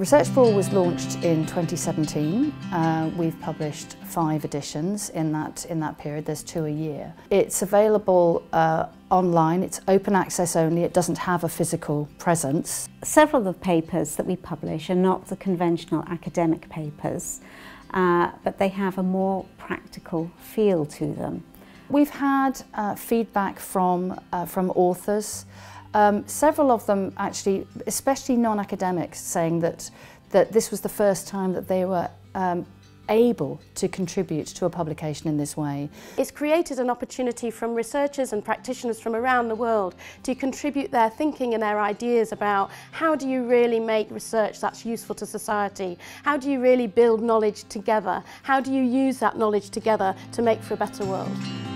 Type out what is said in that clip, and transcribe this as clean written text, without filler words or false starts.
Research for All was launched in 2017. We've published 5 editions in that period. There's 2 a year. It's available online. It's open access only. It doesn't have a physical presence. Several of the papers that we publish are not the conventional academic papers, but they have a more practical feel to them. We've had feedback from authors. Several of them actually, especially non-academics, saying that this was the first time that they were able to contribute to a publication in this way. It's created an opportunity from researchers and practitioners from around the world to contribute their thinking and their ideas about how do you really make research that's useful to society? How do you really build knowledge together? How do you use that knowledge together to make for a better world?